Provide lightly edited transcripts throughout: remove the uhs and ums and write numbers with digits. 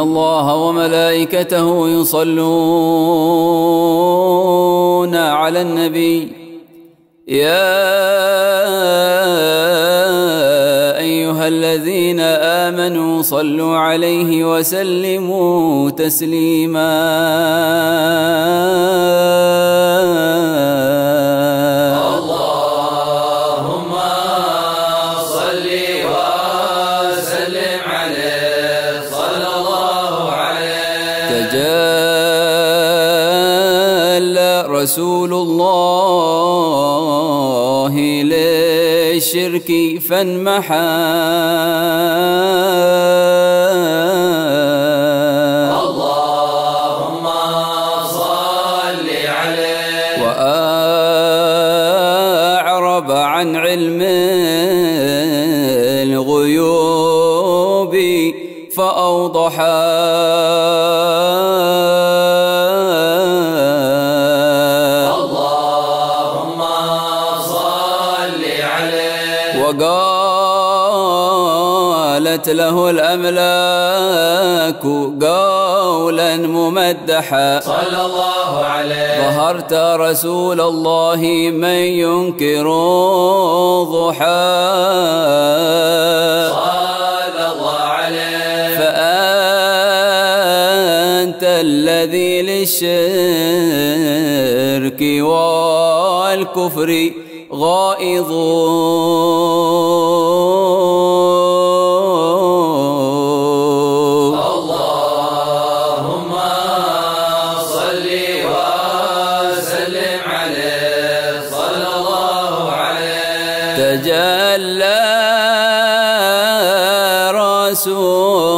الله وملائكته يصلون على النبي يا أيها الذين آمنوا صلوا عليه وسلموا تسليما. اللهم صل وسلم عليه صلى الله عليه. تجلى رسول الله للشرك فانمحى. اللهم صل عليه. وأعرب عن علم الغيوب فأوضحى. وقالت له الأملاك قولا ممدحا صلى الله عليه. ظهرت رسول الله من ينكر ضحى صلى الله عليه. فأنت الذي للشرك والكفر غائظ. اللهم صل وسلم عليه صلى الله عليه. تجلى رسول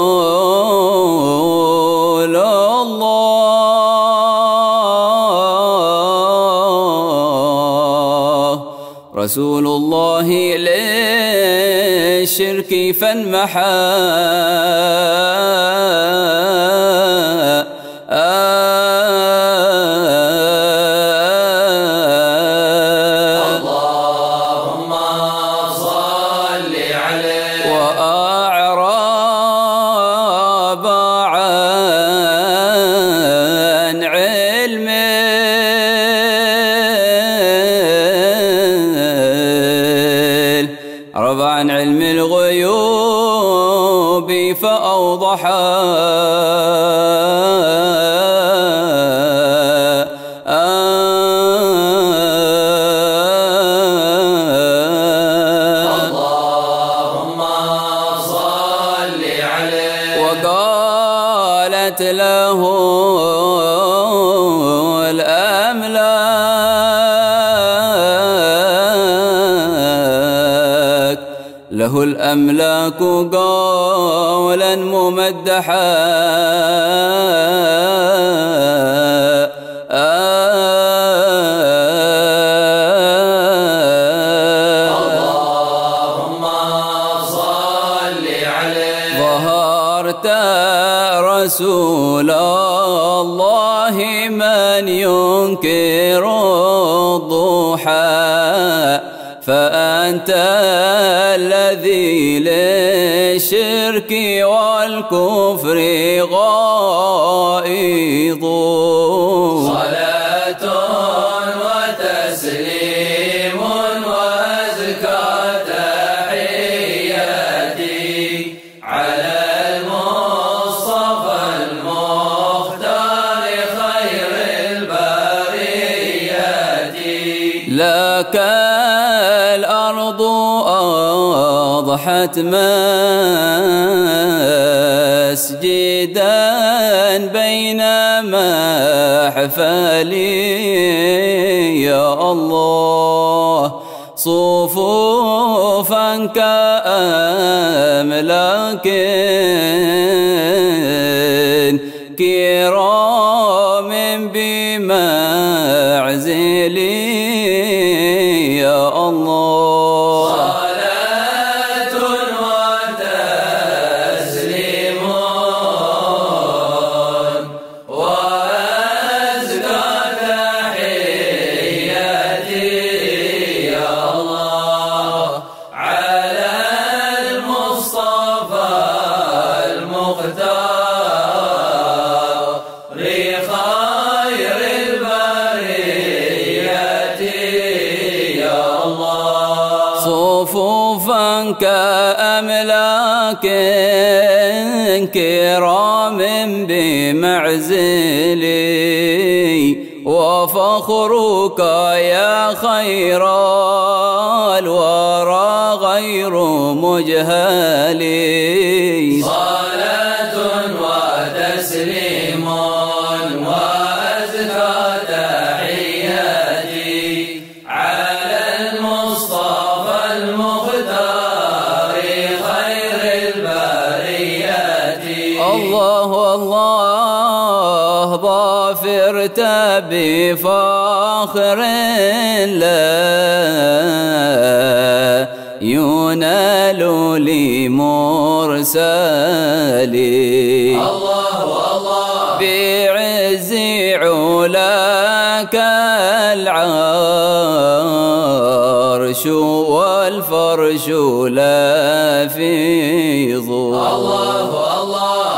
الله للشرك فانمحى. اللهم صل عليه. وأعرب عن علم الغيوب فأوضحا. اللهم صل عليه. وقالت له الأملاك قولا ممدحا. اللهم صل عليه. ظهرت رسول الله من ينكر الضحى. فأنت الذي للشرك والكفر غائظ. صلاة وتسليم وأزكى تحياتي على المصطفى المختار خير البرية. لك الأرض أضحت مسجدا بينما حفالي يا الله. صفوفا كأملاك كرام بمعزلي يا الله. صلاة وتسليم وأزكى تحياتي يا الله على المصطفى صفوفا كأملاك كرام بمعزلي، وفخرك يا خير الورى غير مجهلي. صلاة وتسليم ظافرت بفخر لا ينال لمرسلي. الله الله بعز علاك العرش والفرش لا في ظل. الله الله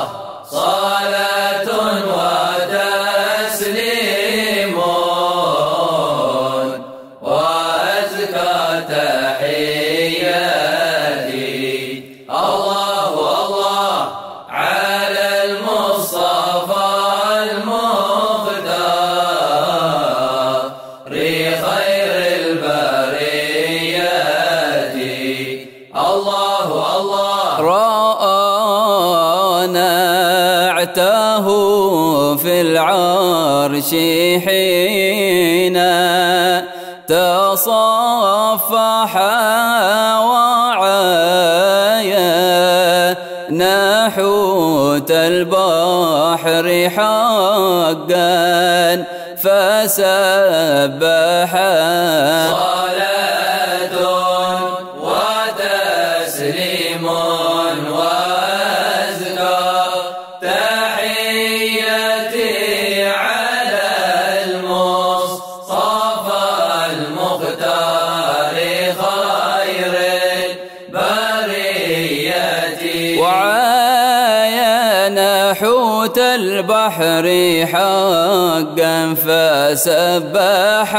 صلاة وتسليم وأزكى تحياتي. الله الله على المصطفى المختار خير البريات. الله الله رآنا في العرش حين تصفح وعيا نحوت البحر حقا فسبحا. حوت البحر حقا فسبح.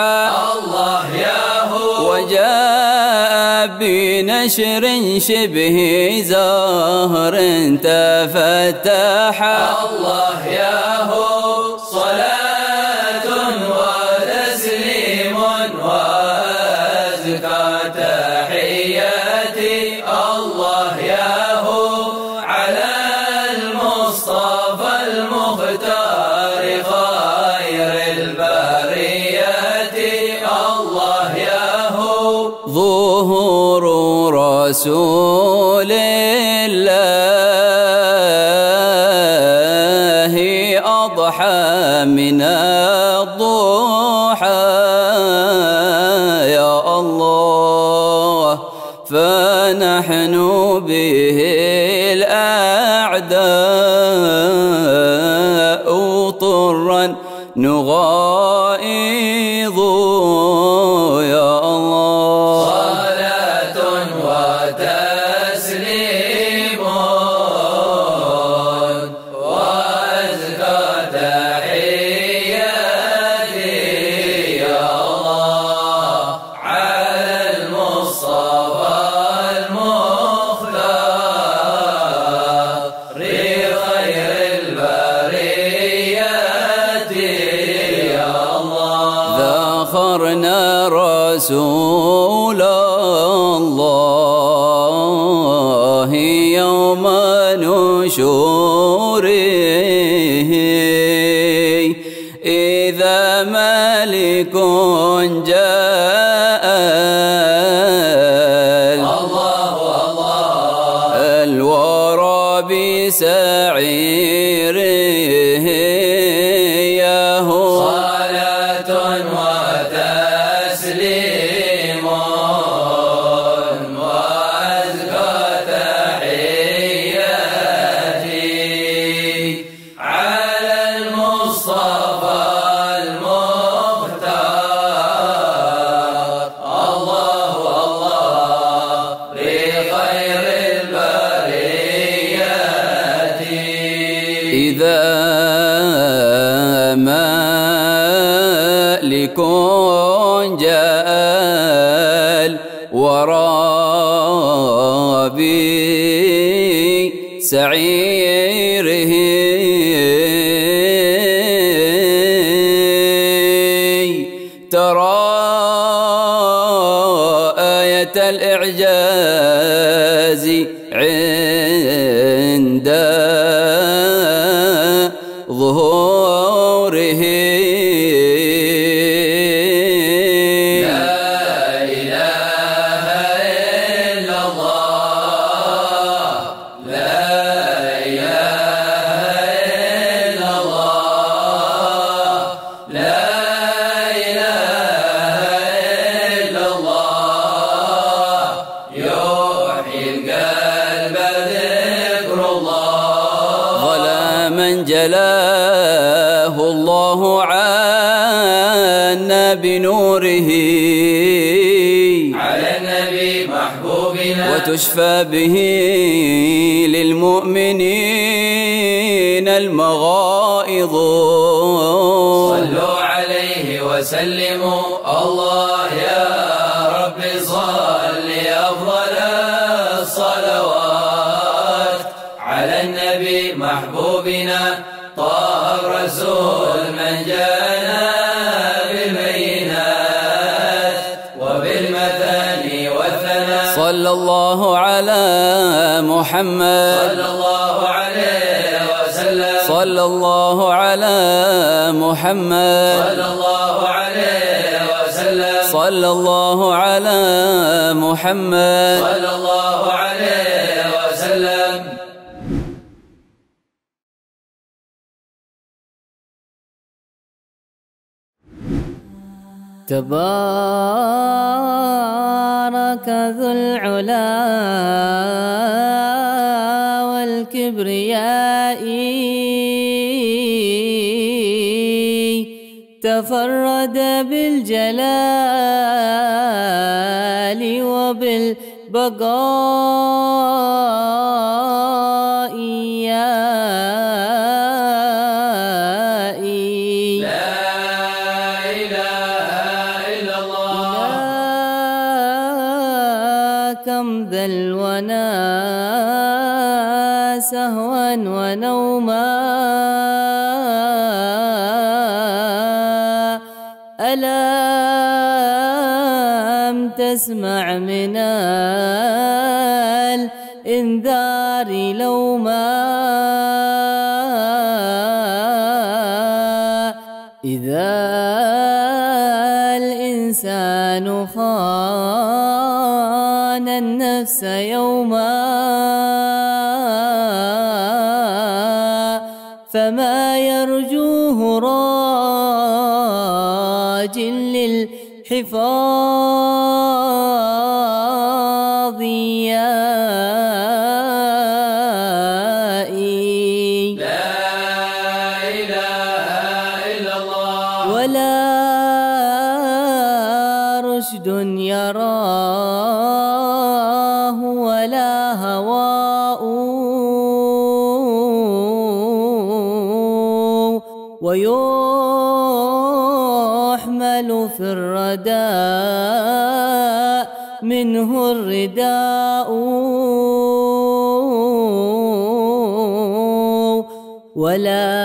الله يا هو وجاء بنشر شبه زهر تفتح. الله يا هو صلاة وتسليم وأزكى تحياتي. الله يا هو على رسول الله أضحى من الضحى يا الله، فنحن به الأعداء طرا نغائظ يا الله. ذكرنا رسول الله يوم نشوره إذا ملك جاء الورى بسعيره يا هو. إذا مالك جاء غرابي سعيره ترى آية الإعجاز عند ظهوره جلاه الله عنا بنوره على النبي محبوبنا وتشفى به للمؤمنين المغائظ صلوا عليه وسلموا الله يا رب صل أفضل الصلوات على النبي محبوبنا طه الرسول من جانا بالبينات وبالمثاني والثناء صلى الله على محمد صلى الله عليه وسلم صلى الله على محمد صلى الله عليه وسلم صلى الله على محمد صلى الله عليه وسلم. تبارك ذو العلا والكبرياء تفرد بالجلال وبالبقاء ذا الونا سهوا ونوما ألم تسمع من الإنذار لوما إذا الإنسان خان النفس يوما فما يرجوه راج للحفاظ يراه ولا هواء ويحمل في الرداء منه الرداء ولا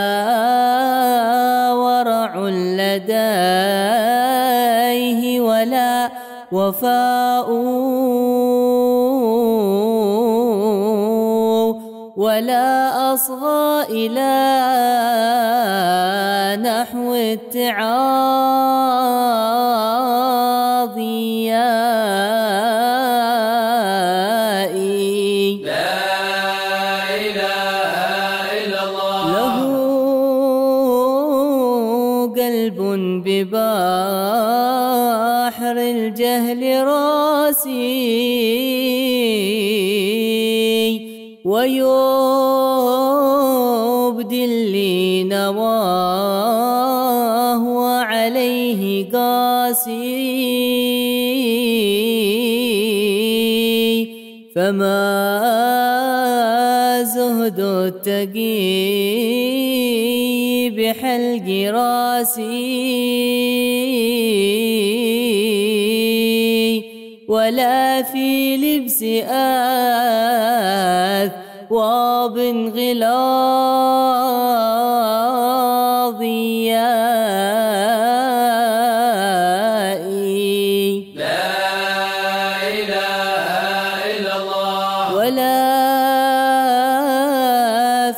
ورع لديه ولا وفاء ولا أصغى إلى نحو اتعاظ لا إله إلا الله له قلب ببحر الجهل راسي ويبدي لي نواه وعليه قاسي فما زهد التقي بحلق راسي ولا في لبس أثواب غلاظياء. لا إله إلا الله. ولا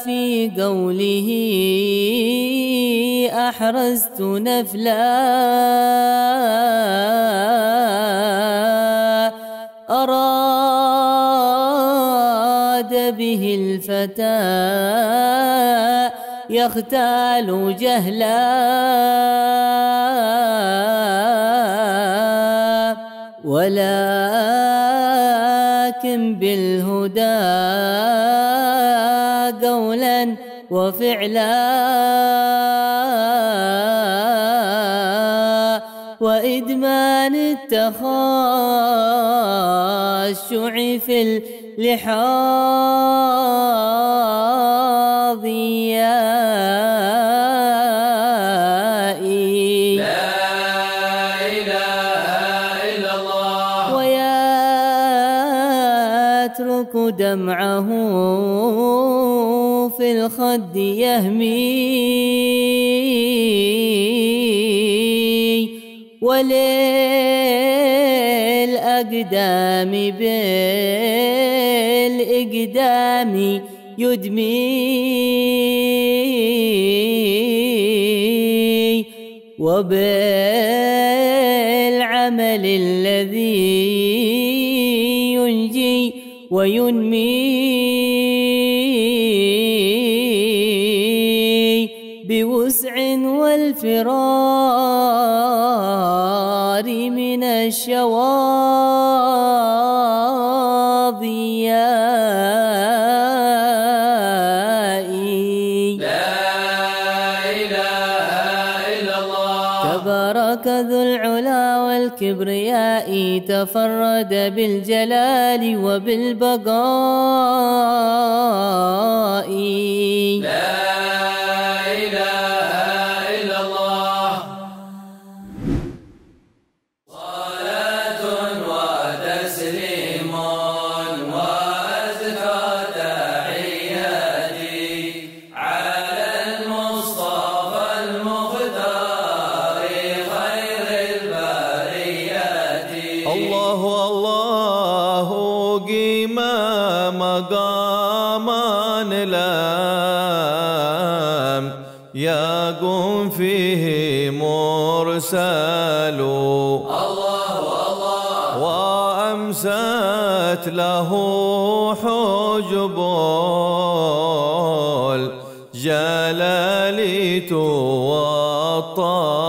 في قوله أحرزت نفلا أراد به الفتى يختال جهلا ولكن بالهدى قولا وفعلا وإدمان التخاشع في اللحاظياء. لا إله إلا الله. ويترك دمعه في الخد يهمي وللأقدام بالإقدام يدمي وبالعمل الذي ينجي وينمي بوسع والفرار من الشواظياء. لا إله إلا الله. تبارك ذو العلا والكبرياء تفرد بالجلال وبالبقاء. لا إله إلا الله. صلاة وتسليم وأزكى تحياتي على المصطفى المختار الله قيما مقاما لام يقوم فيه مرسل الله الله وأمسات له حجب الجلالة والطال